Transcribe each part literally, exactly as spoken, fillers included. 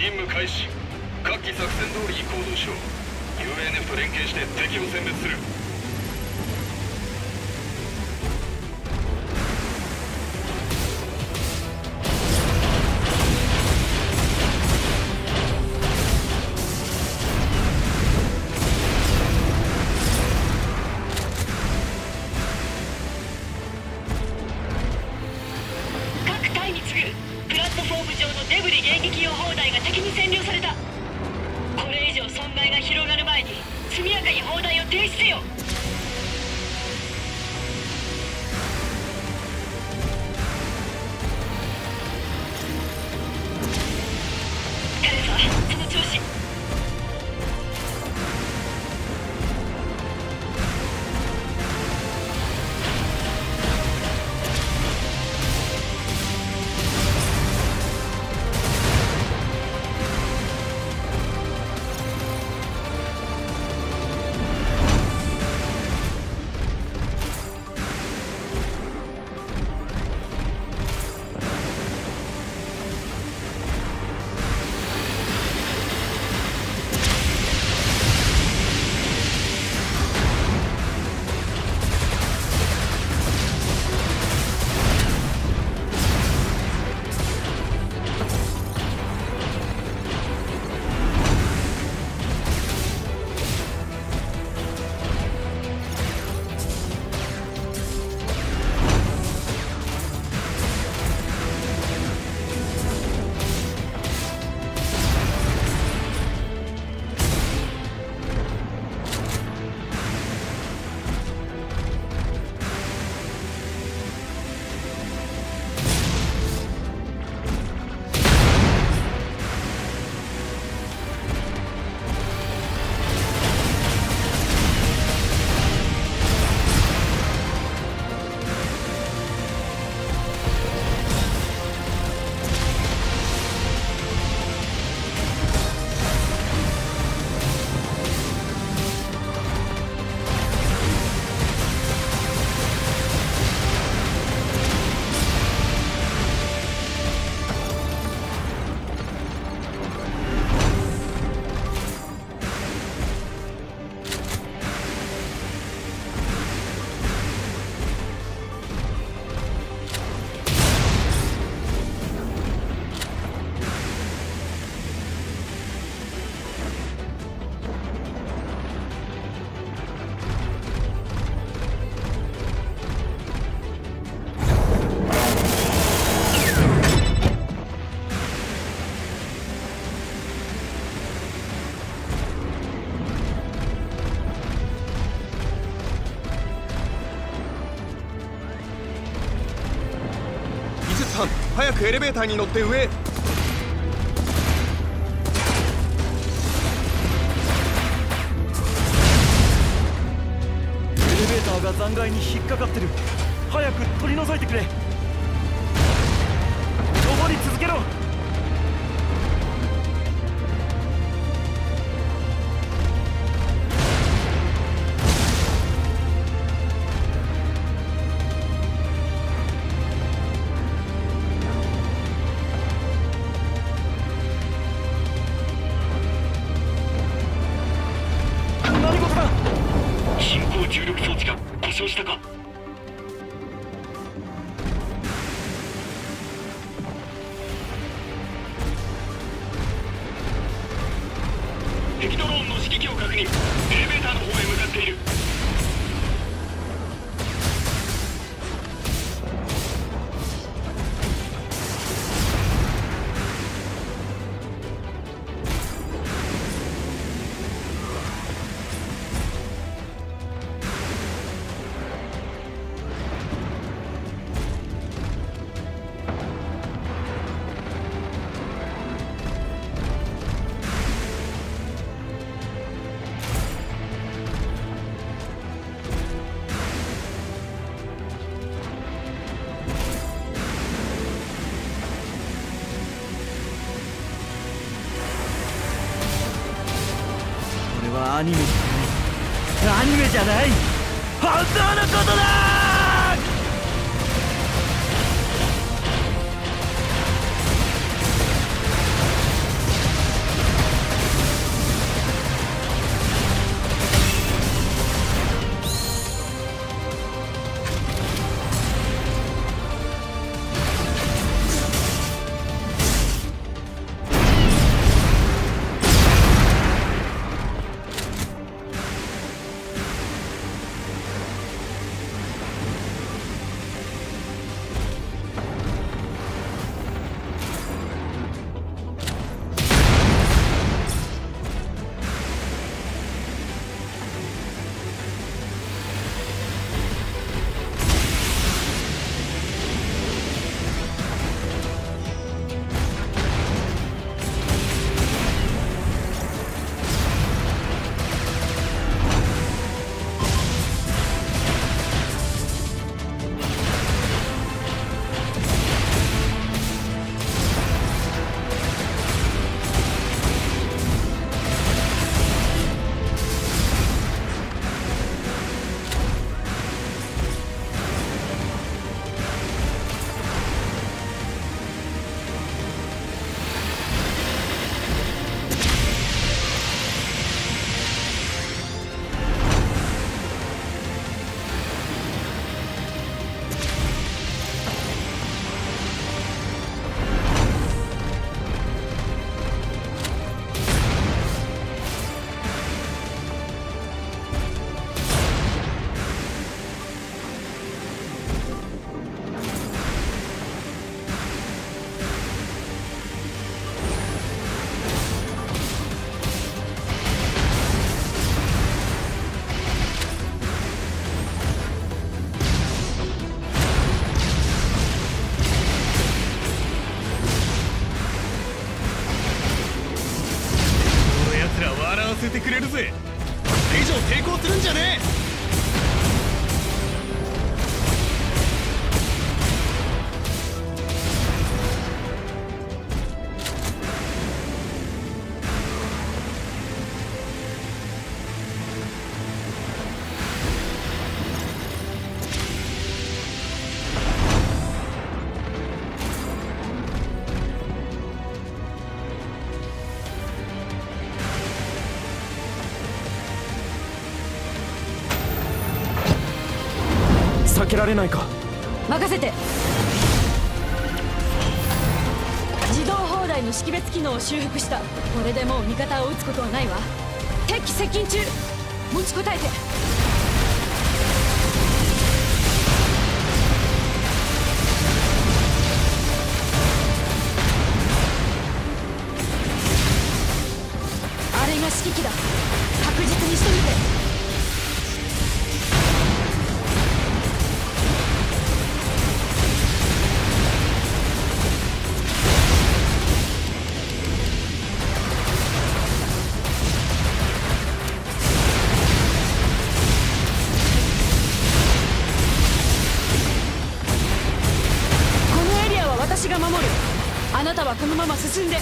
任務開始。各機作戦通りに行動しよう。 ユーエヌエフ と連携して敵を殲滅する。 早くエレベーターに乗って上へ。 エレベーターが残骸に引っかかってる。早く取り除いてくれ。登り続けろ。アニメじゃない。アニメじゃない。本当のことだ！せてくれるぜ。これ以上抵抗するんじゃねえ。避けられないか。任せて。自動砲台の識別機能を修復した。これでもう味方を撃つことはないわ。敵接近中。持ちこたえて。あれが指揮機だ。確実にしてみて。あなたはこのまま進んで。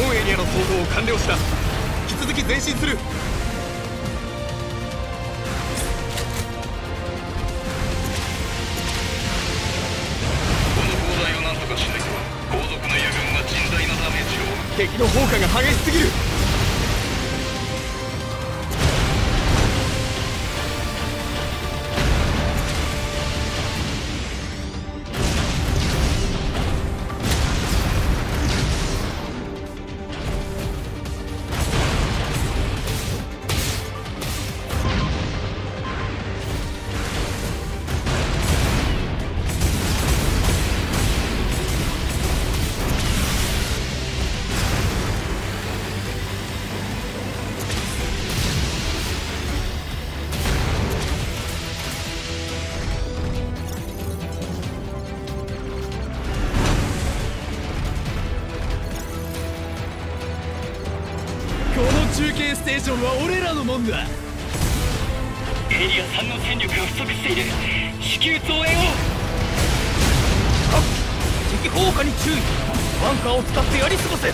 本エリアの掃討を完了した。引き続き前進する。この砲台を何とかしなきゃ後続の友軍が甚大なダメージを。敵の砲火が激しすぎる。中継ステーションは俺らのもんだ。エリアさんの戦力が不足している。至急増援を。敵砲火に注意。バンカーを使ってやり過ごせ。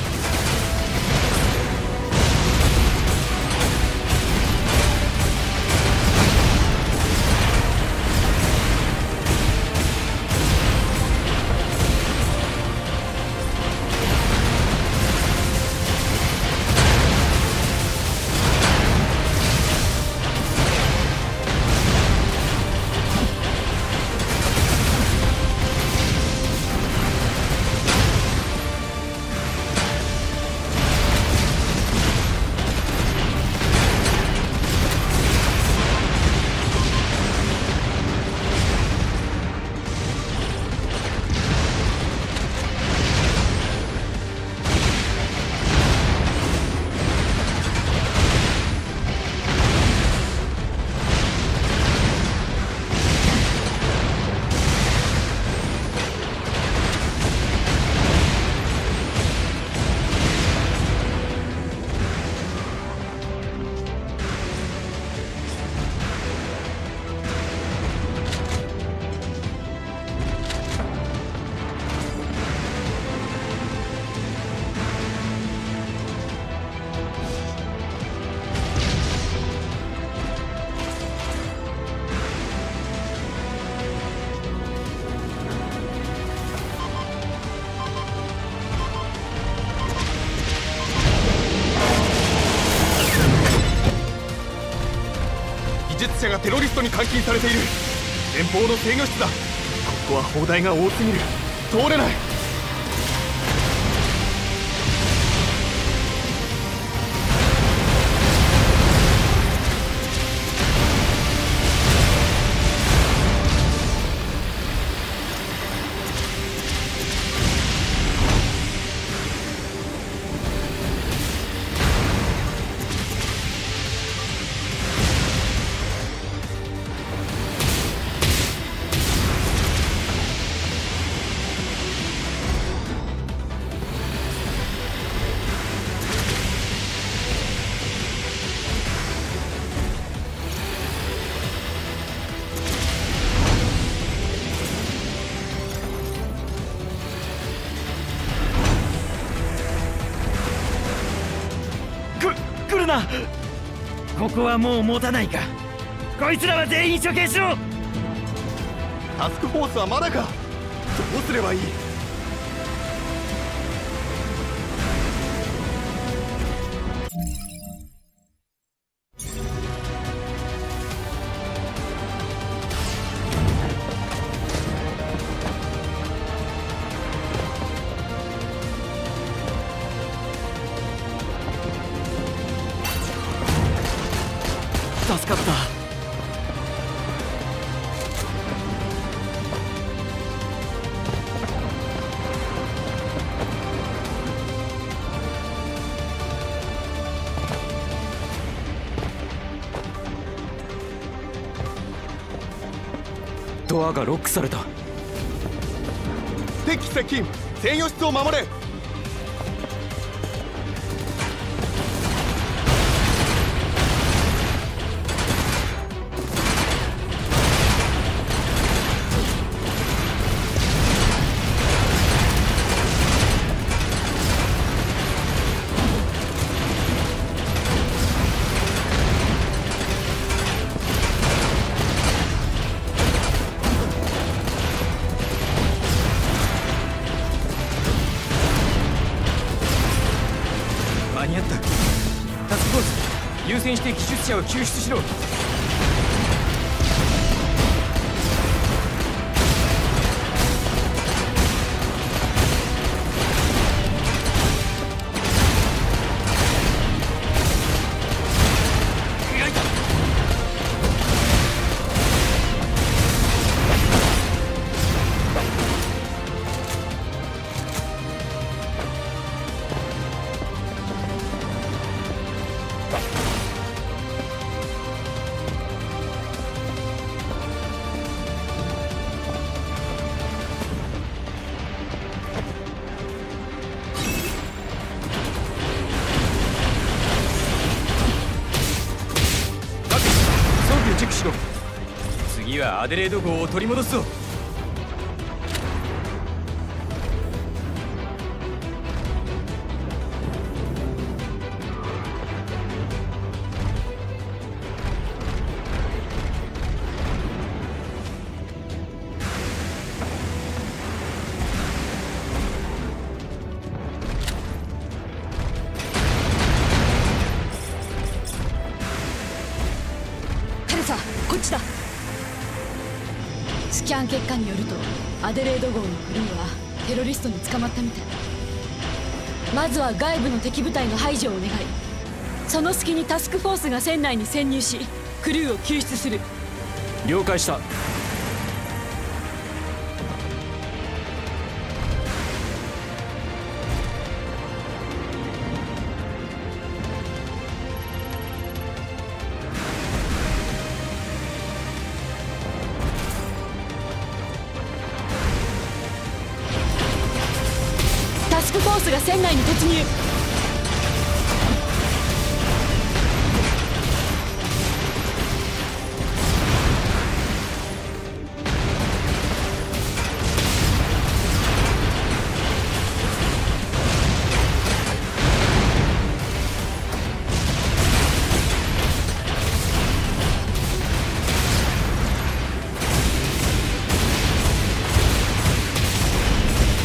技術者がテロリストに監禁されている。前方の制御室だ。ここは砲台が多すぎる。通れない。な。ここはもう持たないか。こいつらは全員処刑しろ。タスクフォースはまだか。どうすればいい。助かった。ドアがロックされた。敵機接近。専用室を守れ。優先して技術者を救出しろ。次はアデレード号を取り戻すぞ。ハルサ、こっちだ。スキャン結果によるとアデレード号のクルーはテロリストに捕まったみたい。まずは外部の敵部隊の排除をお願い。その隙にタスクフォースが船内に潜入しクルーを救出する。了解した。タスクフォースが船内に突入。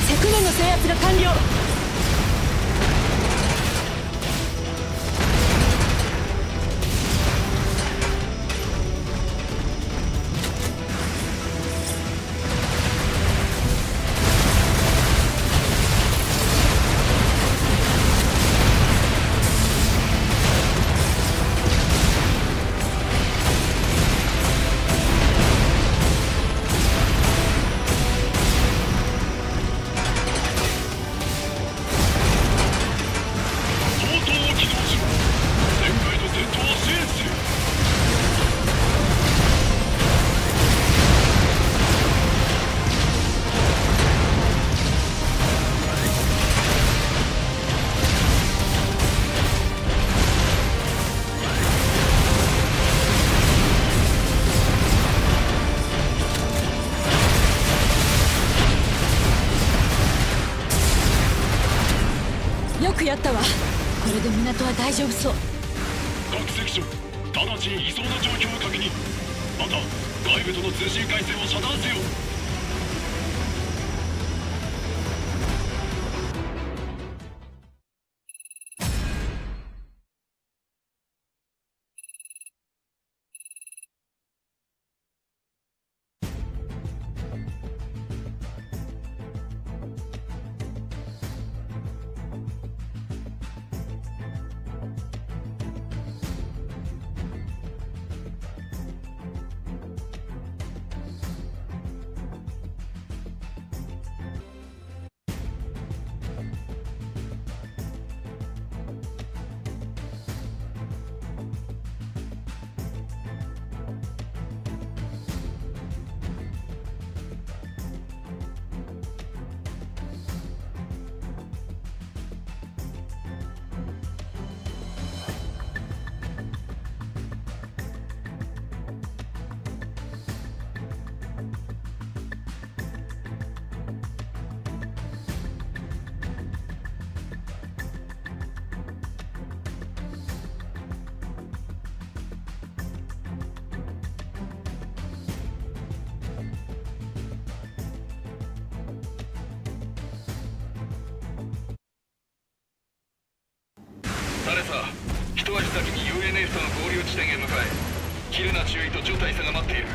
セクネの制圧が完了。よくやったわ。これで港は大丈夫そう。セクション、直ちに移送の状況を確認。また外部との通信回線を遮断せよ。一足先に ユーエヌエス との合流地点へ向かえ。キルナ中尉とジョ大佐が待っている。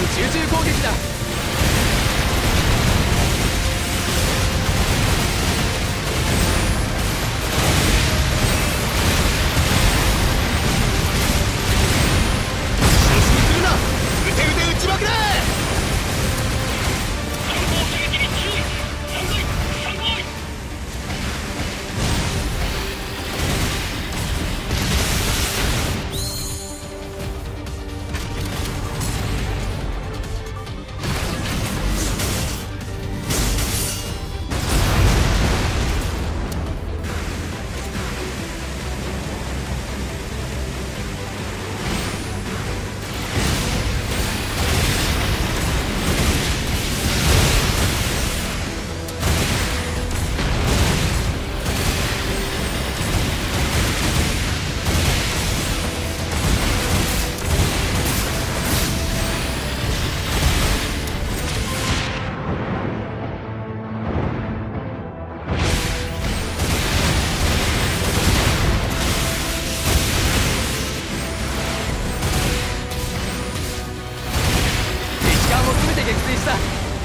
に集中攻撃だ。失神するな。撃て撃て撃ちまくれ。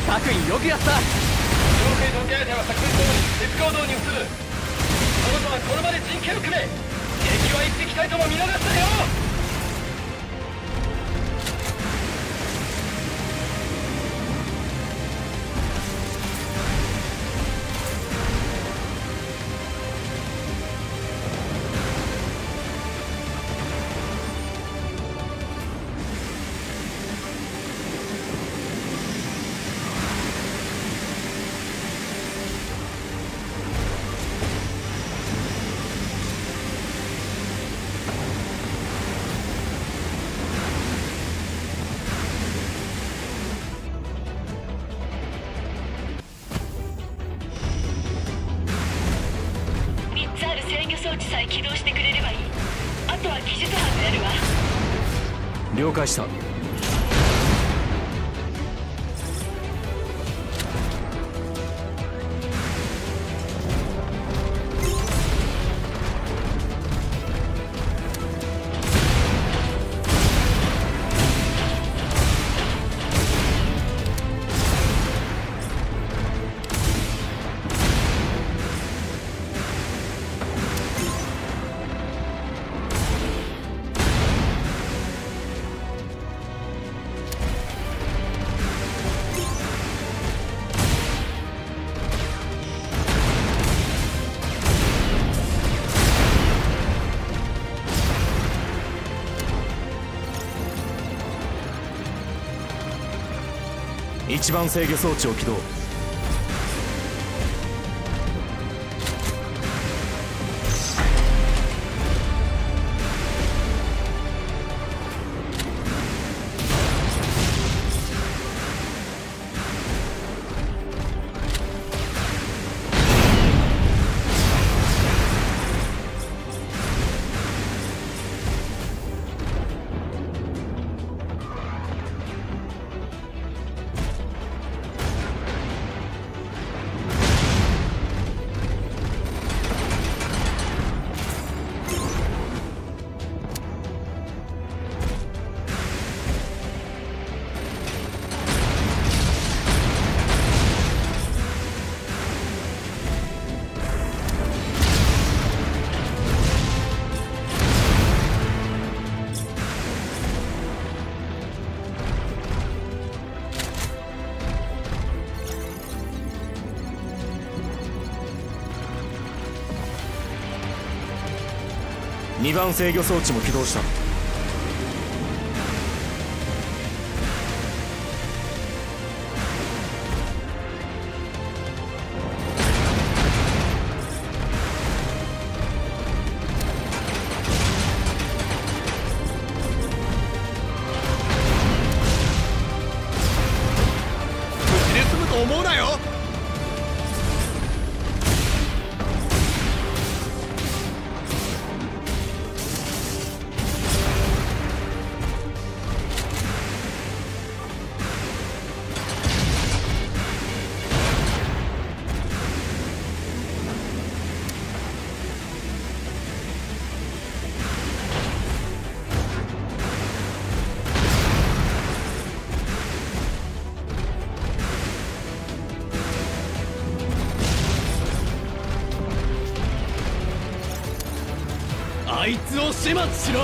各員よくやった。傭兵と出会いでは作戦通り別行動に移る。その子はこの場で陣形を組め。敵は一匹たりとも見逃すなよ。装置さえ起動してくれればいい。あとは技術班がやるわ。了解した。一番制御装置を起動。にばん制御装置も起動した。口で済むと思うなよ。あいつを始末しろ。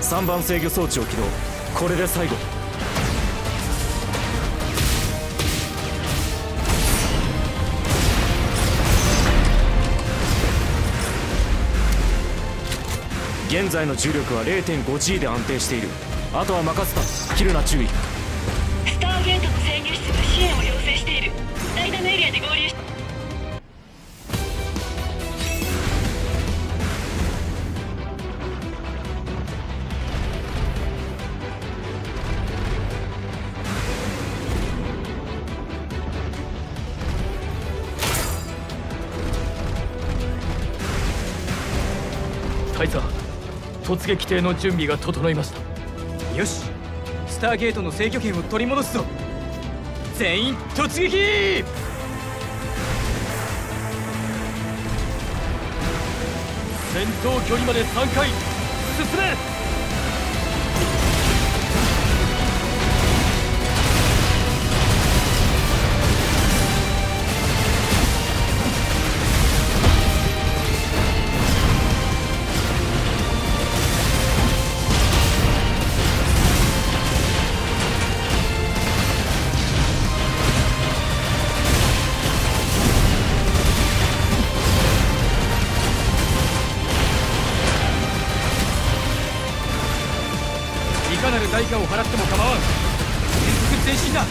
さんばん制御装置を起動。これで最後。現在の重力は れいてんごジー で安定している。あとは任せた。キルナ注意。スターゲートの制御室が支援を要請している。ライダのエリアで合流し。大佐、突撃艇の準備が整いました。よし、スターゲートの制御権を取り戻すぞ。全員突撃。戦闘距離までさんかい進め。いかなる代価を払っても構わん。全速前進だ。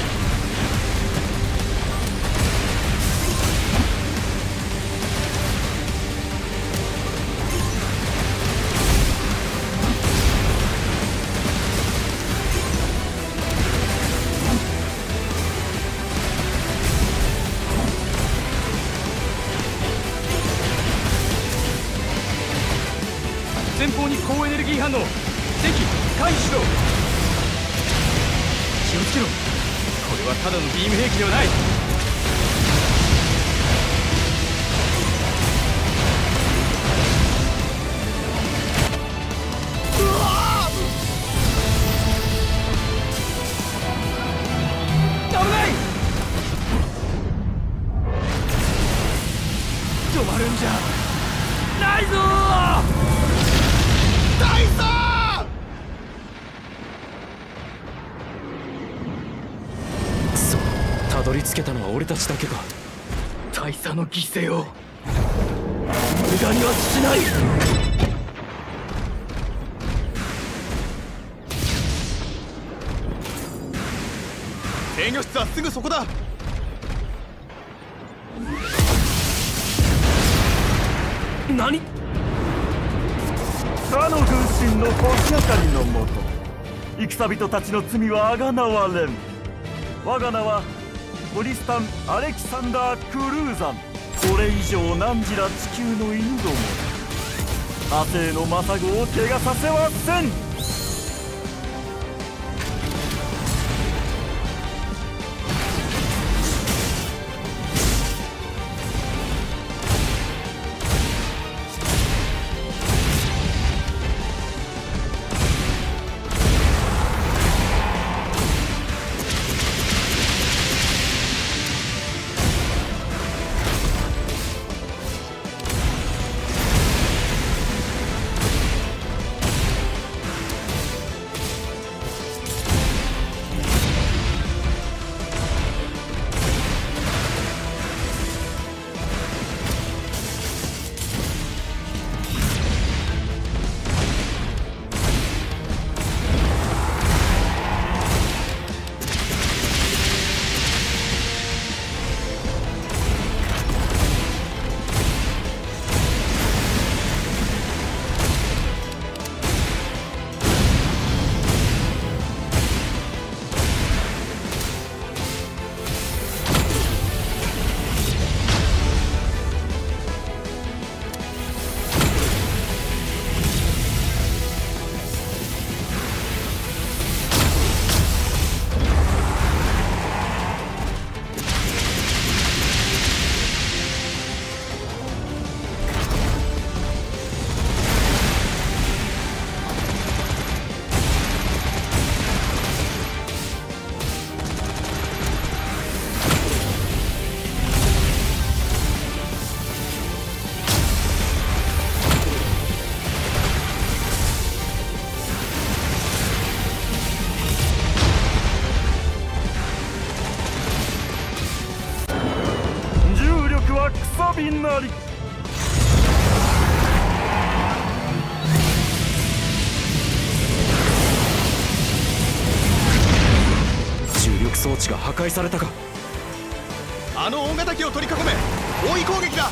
前方に高エネルギー反応。敵回避しろ。気をつけろ。これはただのビーム兵器ではない。うわあ、危ない。止まるんじゃないぞ大佐。たどり着けたのは俺たちだけか。大佐の犠牲を無駄にはしない。制御室はすぐそこだ。何？他の軍神の星明かりのもと、戦人たちの罪はあがなわれん。我が名はポリスタン・アレキサンダー・クルーザン。これ以上汝ら地球の犬ども、アテーのマサゴを怪我させはせん。びなり。重力装置が破壊されたか。あの大型機を取り囲め、包囲攻撃だ。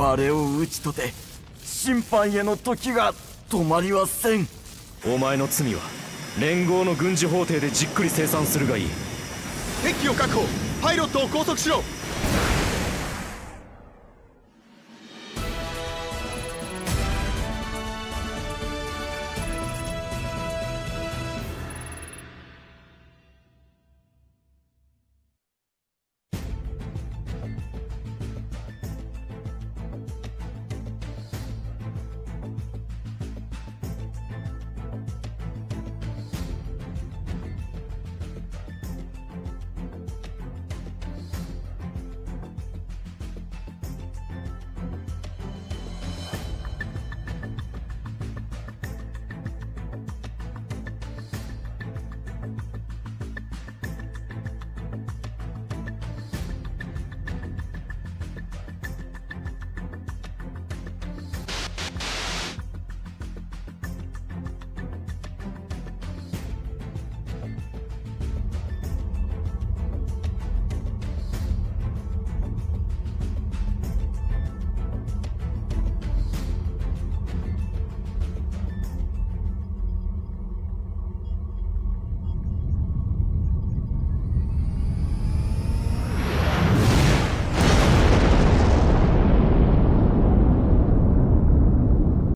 我を討ちとて審判への時が止まりはせん。お前の罪は連合の軍事法廷でじっくり清算するがいい。敵機を確保、パイロットを拘束しろ。